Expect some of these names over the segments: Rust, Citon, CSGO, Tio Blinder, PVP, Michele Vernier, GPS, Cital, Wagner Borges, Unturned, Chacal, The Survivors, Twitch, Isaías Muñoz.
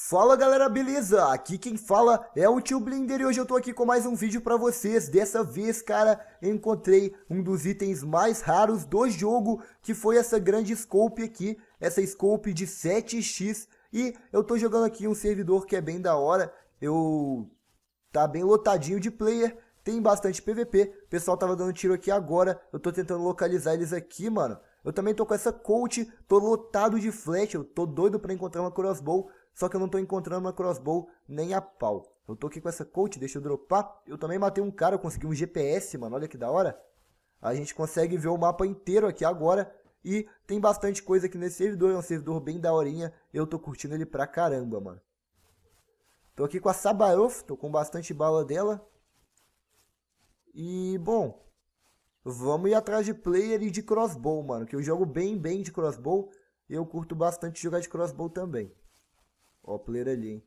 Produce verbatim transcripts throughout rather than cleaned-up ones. Fala galera, beleza? Aqui quem fala é o Tio Blinder e hoje eu tô aqui com mais um vídeo pra vocês. Dessa vez, cara, encontrei um dos itens mais raros do jogo, que foi essa grande scope aqui, essa scope de sete x. E eu tô jogando aqui um servidor que é bem da hora, eu... tá bem lotadinho de player, tem bastante P V P, o pessoal tava dando tiro aqui agora, eu tô tentando localizar eles aqui, mano. Eu também tô com essa Colt, tô lotado de flash, eu tô doido pra encontrar uma crossbow. Só que eu não tô encontrando uma crossbow nem a pau. Eu tô aqui com essa Colt, deixa eu dropar. Eu também matei um cara, eu consegui um G P S, mano. Olha que da hora. A gente consegue ver o mapa inteiro aqui agora. E tem bastante coisa aqui nesse servidor. É um servidor bem daorinha. Eu tô curtindo ele pra caramba, mano. Tô aqui com a Sabarof. Tô com bastante bala dela. E, bom. Vamos ir atrás de player e de crossbow, mano. Que eu jogo bem, bem de crossbow. E eu curto bastante jogar de crossbow também. Ó o player ali, hein.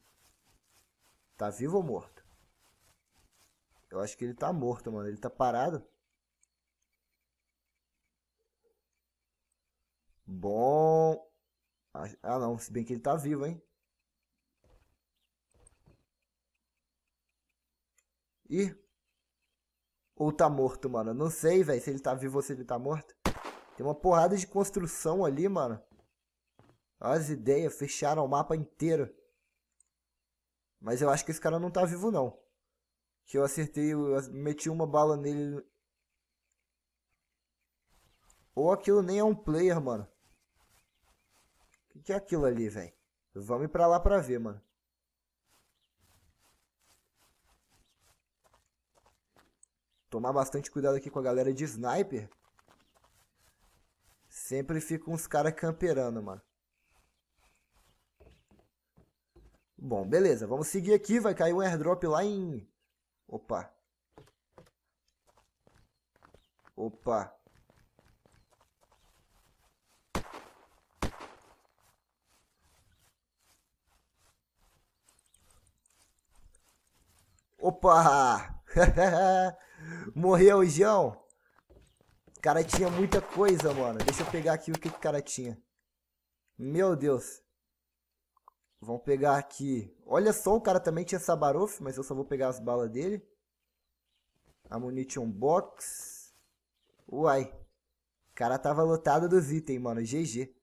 Tá vivo ou morto? Eu acho que ele tá morto, mano. Ele tá parado. Bom. Ah, não. Se bem que ele tá vivo, hein. Ih. Ou tá morto, mano. Eu não sei, velho, se ele tá vivo ou se ele tá morto. Tem uma porrada de construção ali, mano. Olha as ideias, fecharam o mapa inteiro. Mas eu acho que esse cara não tá vivo não. Que eu acertei, eu meti uma bala nele. Ou aquilo nem é um player, mano. O que, que é aquilo ali, velho? Vamos ir pra lá pra ver, mano. Tomar bastante cuidado aqui com a galera de sniper. Sempre ficam uns caras camperando, mano. Bom, beleza, vamos seguir aqui, vai cair um airdrop lá em... Opa. Opa. Opa! Morreu, João. O cara tinha muita coisa, mano. Deixa eu pegar aqui o que o cara tinha. Meu Deus. Vamos pegar aqui. Olha só, o cara também tinha Sabarof, mas eu só vou pegar as balas dele. A Munition Box. Uai. O cara tava lotado dos itens, mano. G G.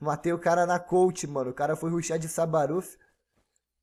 Matei o cara na Colt, mano. O cara foi rushar de Sabarof.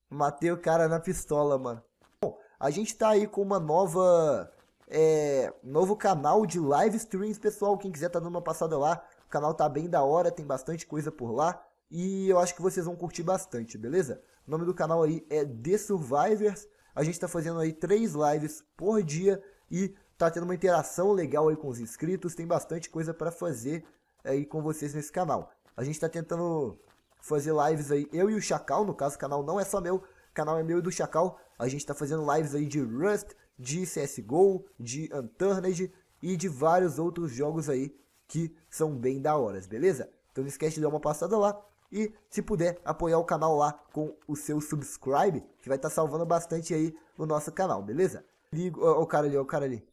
Matei o cara na pistola, mano. Bom, a gente tá aí com uma nova... É... Novo canal de live streams, pessoal. Quem quiser tá dando uma passada lá. O canal tá bem da hora, tem bastante coisa por lá e eu acho que vocês vão curtir bastante, beleza? O nome do canal aí é The Survivors. A gente tá fazendo aí três lives por dia e tá tendo uma interação legal aí com os inscritos, tem bastante coisa pra fazer aí com vocês nesse canal. A gente tá tentando fazer lives aí, eu e o Chacal, no caso o canal não é só meu, o canal é meu e do Chacal. A gente tá fazendo lives aí de Rust, de C S G O, de Unturned e de vários outros jogos aí que são bem da hora, beleza? Então não esquece de dar uma passada lá e, se puder, apoiar o canal lá com o seu subscribe, que vai estar tá salvando bastante aí o nosso canal, beleza? Ligo... Ó, ó o cara ali, ó o cara ali.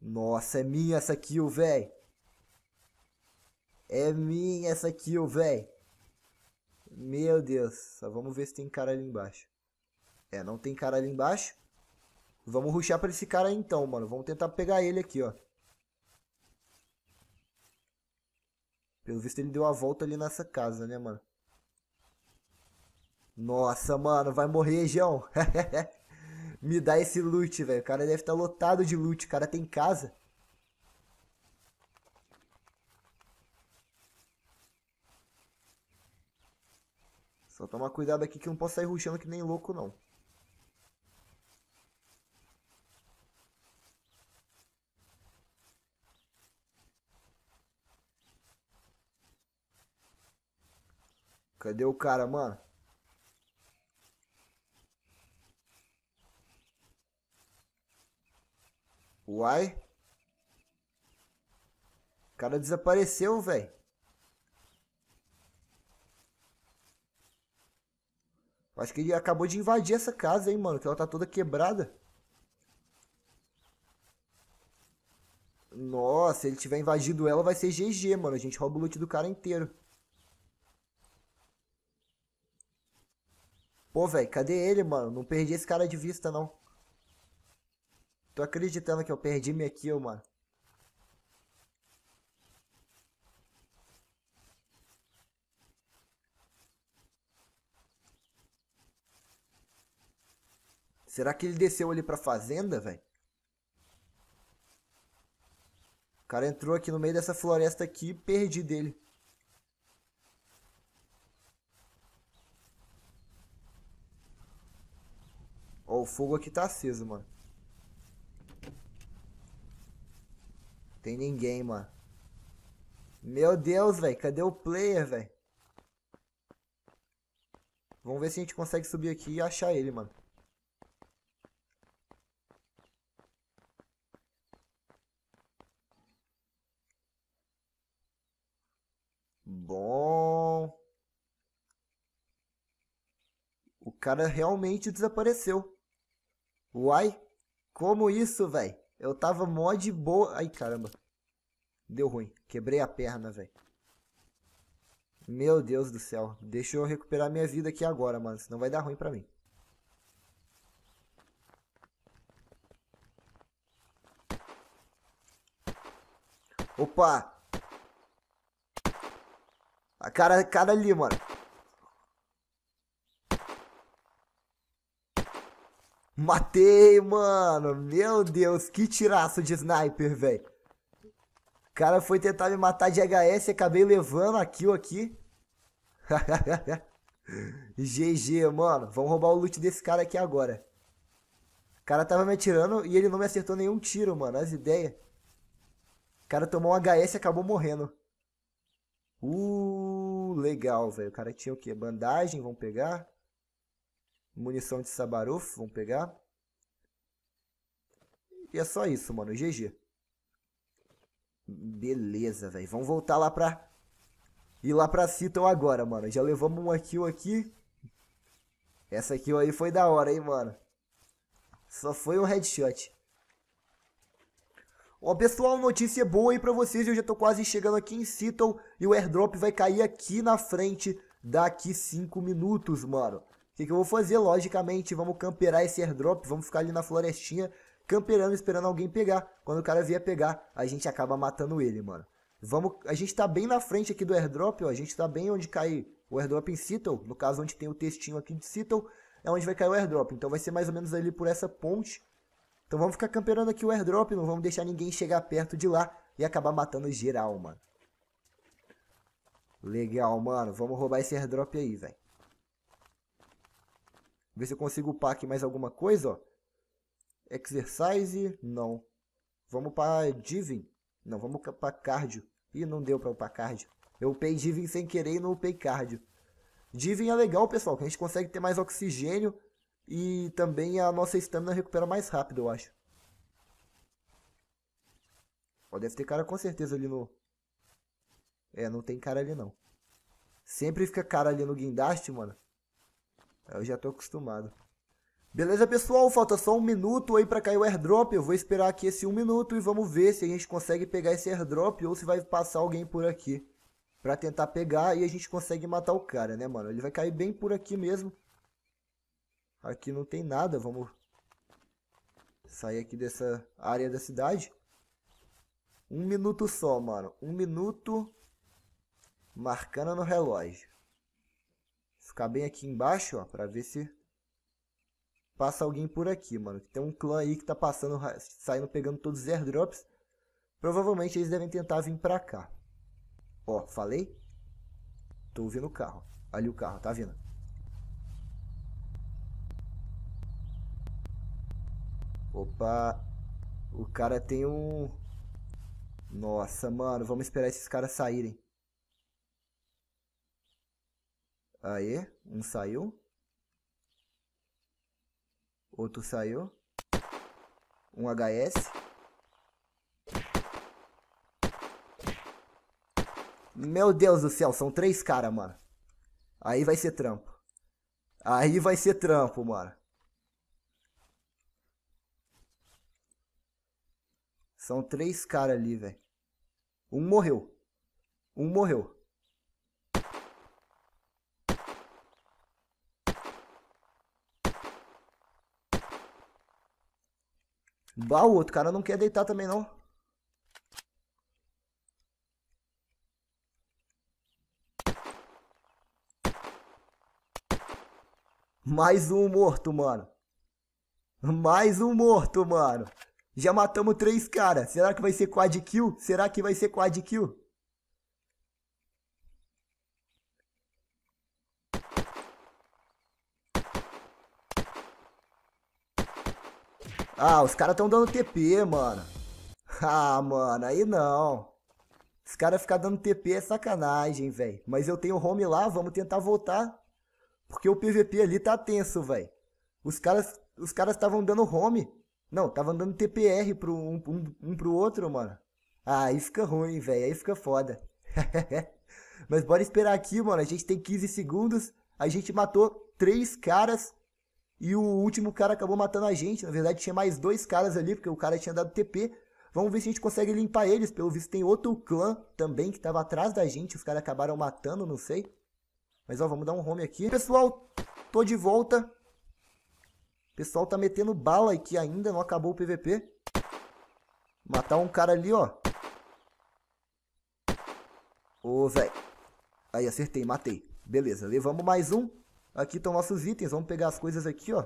Nossa, é minha essa kill, véi. É minha essa kill, véi. Meu Deus. Só vamos ver se tem cara ali embaixo. É, não tem cara ali embaixo. Vamos rushar pra esse cara aí então, mano. Vamos tentar pegar ele aqui, ó. Pelo visto ele deu a volta ali nessa casa, né, mano? Nossa, mano, vai morrer, João. Me dá esse loot, velho. O cara deve estar lotado de loot. O cara tem casa. Só toma cuidado aqui que eu não posso sair rushando que nem louco, não. Cadê o cara, mano? Uai. O cara desapareceu, velho. Acho que ele acabou de invadir essa casa, hein, mano. Que ela tá toda quebrada. Nossa, se ele tiver invadido ela, vai ser G G, mano. A gente rouba o loot do cara inteiro. Pô, velho, cadê ele, mano? Não perdi esse cara de vista, não. Tô acreditando que eu perdi minha kill, mano. Será que ele desceu ali pra fazenda, velho? O cara entrou aqui no meio dessa floresta aqui e perdi dele. Ó, o fogo aqui tá aceso, mano. Tem ninguém, mano. Meu Deus, velho. Cadê o player, velho? Vamos ver se a gente consegue subir aqui e achar ele, mano. Bom. O cara realmente desapareceu. Uai. Como isso, velho? Eu tava mó de boa. Ai, caramba. Deu ruim. Quebrei a perna, velho. Meu Deus do céu. Deixa eu recuperar minha vida aqui agora, mano. Senão vai dar ruim pra mim. Opa! A cara, a cara ali, mano. Matei, mano. Meu Deus, que tiraço de sniper, velho. O cara foi tentar me matar de H S e acabei levando a kill aqui. G G, mano. Vamos roubar o loot desse cara aqui agora. O cara tava me atirando e ele não me acertou nenhum tiro, mano. As ideias. O cara tomou um H S e acabou morrendo. Uh... Legal, velho. O cara tinha o que? Bandagem, vamos pegar. Munição de sabarofo, vamos pegar. E é só isso, mano. G G. Beleza, velho. Vamos voltar lá pra... ir lá pra Citon agora, mano. Já levamos uma kill aqui. Essa kill aí foi da hora, hein, mano. Só foi um headshot. Ó, pessoal, notícia boa aí pra vocês, eu já tô quase chegando aqui em Cital e o airdrop vai cair aqui na frente daqui cinco minutos, mano. O que, que eu vou fazer? Logicamente, vamos camperar esse airdrop, vamos ficar ali na florestinha, camperando, esperando alguém pegar. Quando o cara vier pegar, a gente acaba matando ele, mano. Vamos, a gente tá bem na frente aqui do airdrop, ó, a gente tá bem onde cai o airdrop em Cital, no caso onde tem o textinho aqui de Cital, é onde vai cair o airdrop. Então vai ser mais ou menos ali por essa ponte. Então vamos ficar camperando aqui o airdrop, não vamos deixar ninguém chegar perto de lá e acabar matando geral, mano. Legal, mano. Vamos roubar esse airdrop aí, velho. Ver se eu consigo upar aqui mais alguma coisa, ó. Exercise, não. Vamos para Divin. Não, vamos para Cardio. Ih, não deu para upar Cardio. Eu upei Divin sem querer e não upei Cardio. Divin é legal, pessoal, que a gente consegue ter mais oxigênio. E também a nossa stamina recupera mais rápido, eu acho. Ó, deve ter cara com certeza ali no... É, não tem cara ali não. Sempre fica cara ali no guindaste, mano. Eu já tô acostumado. Beleza, pessoal? Falta só um minuto aí pra cair o airdrop. Eu vou esperar aqui esse um minuto e vamos ver se a gente consegue pegar esse airdrop ou se vai passar alguém por aqui pra tentar pegar e a gente consegue matar o cara, né, mano? Ele vai cair bem por aqui mesmo. Aqui não tem nada, vamos sair aqui dessa área da cidade. Um minuto só, mano. Um minuto marcando no relógio. Ficar bem aqui embaixo, ó, pra ver se passa alguém por aqui, mano. Tem um clã aí que tá passando, saindo, pegando todos os airdrops. Provavelmente eles devem tentar vir pra cá. Ó, falei? Tô ouvindo o carro. Ali o carro, tá vindo. Opa, o cara tem um... Nossa, mano, vamos esperar esses caras saírem. Aê, um saiu. Outro saiu. Um H S. Meu Deus do céu, são três caras, mano. Aí vai ser trampo. Aí vai ser trampo, mano. São três caras ali, velho. Um morreu. Um morreu. Bah, o outro cara não quer deitar também, não. Mais um morto, mano. Mais um morto, mano. Já matamos três caras. Será que vai ser quad kill? Será que vai ser quad kill? Ah, os caras estão dando T P, mano. Ah, mano, aí não. Os caras ficam dando T P é sacanagem, velho. Mas eu tenho home lá, vamos tentar voltar. Porque o P V P ali tá tenso, velho. Os caras os caras estavam dando home. Não, estavam dando T P R pro um, um, um pro outro, mano. Ah, aí fica ruim, velho. Aí fica foda. Mas bora esperar aqui, mano. A gente tem quinze segundos. A gente matou três caras. E o último cara acabou matando a gente. Na verdade, tinha mais dois caras ali, porque o cara tinha dado T P. Vamos ver se a gente consegue limpar eles. Pelo visto, tem outro clã também que tava atrás da gente. Os caras acabaram matando, não sei. Mas, ó, vamos dar um home aqui. Pessoal, tô de volta. O pessoal tá metendo bala aqui ainda. Não acabou o P V P. Matar um cara ali, ó. Ô, velho. Aí, acertei, matei. Beleza, levamos mais um. Aqui estão nossos itens, vamos pegar as coisas aqui, ó.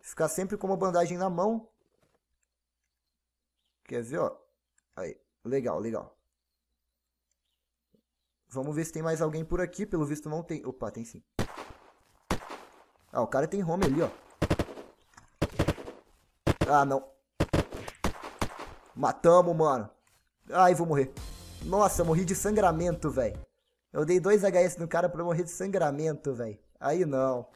Ficar sempre com uma bandagem na mão. Quer ver, ó. Aí, legal, legal. Vamos ver se tem mais alguém por aqui, pelo visto não tem. Opa, tem sim. Ah, o cara tem home ali, ó. Ah, não. Matamos, mano. Ai, vou morrer. Nossa, morri de sangramento, velho. Eu dei dois H S no cara pra morrer de sangramento, velho. Aí não.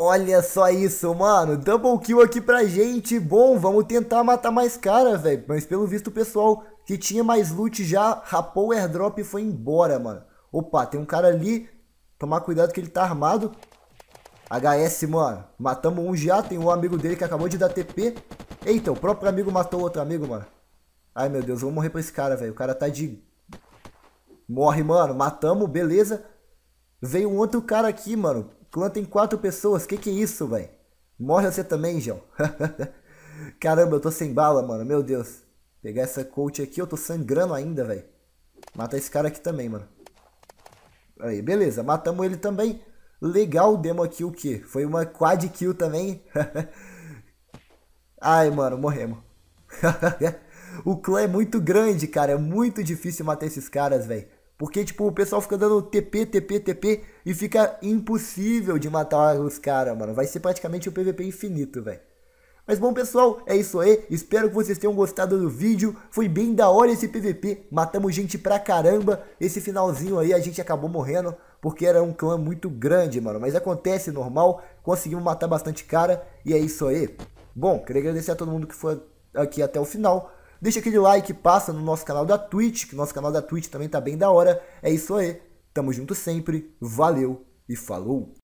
Olha só isso, mano. Double kill aqui pra gente. Bom, vamos tentar matar mais cara, velho. Mas pelo visto o pessoal que tinha mais loot já rapou o airdrop e foi embora, mano. Opa, tem um cara ali. Tomar cuidado que ele tá armado. H S, mano. Matamos um já. Tem um amigo dele que acabou de dar T P. Eita, o próprio amigo matou outro amigo, mano. Ai, meu Deus. Eu vou morrer pra esse cara, velho. O cara tá de... Morre, mano. Matamos, beleza. Veio um outro cara aqui, mano. Clã tem quatro pessoas, que que é isso, velho? Morre você também, João. Caramba, eu tô sem bala, mano, meu Deus. Pegar essa coach aqui, eu tô sangrando ainda, velho. Mata esse cara aqui também, mano. Aí, beleza, matamos ele também. Legal, demo aqui o que? Foi uma quad kill também. Ai, mano, morremos. O clã é muito grande, cara, é muito difícil matar esses caras, velho. Porque, tipo, o pessoal fica dando T P, T P, T P e fica impossível de matar os caras, mano. Vai ser praticamente um P V P infinito, velho. Mas, bom, pessoal, é isso aí. Espero que vocês tenham gostado do vídeo. Foi bem da hora esse P V P. Matamos gente pra caramba. Esse finalzinho aí a gente acabou morrendo porque era um clã muito grande, mano. Mas acontece, normal. Conseguimos matar bastante cara e é isso aí. Bom, queria agradecer a todo mundo que foi aqui até o final. Deixa aquele like, passa no nosso canal da Twitch, que nosso canal da Twitch também tá bem da hora. É isso aí, tamo junto sempre, valeu e falou!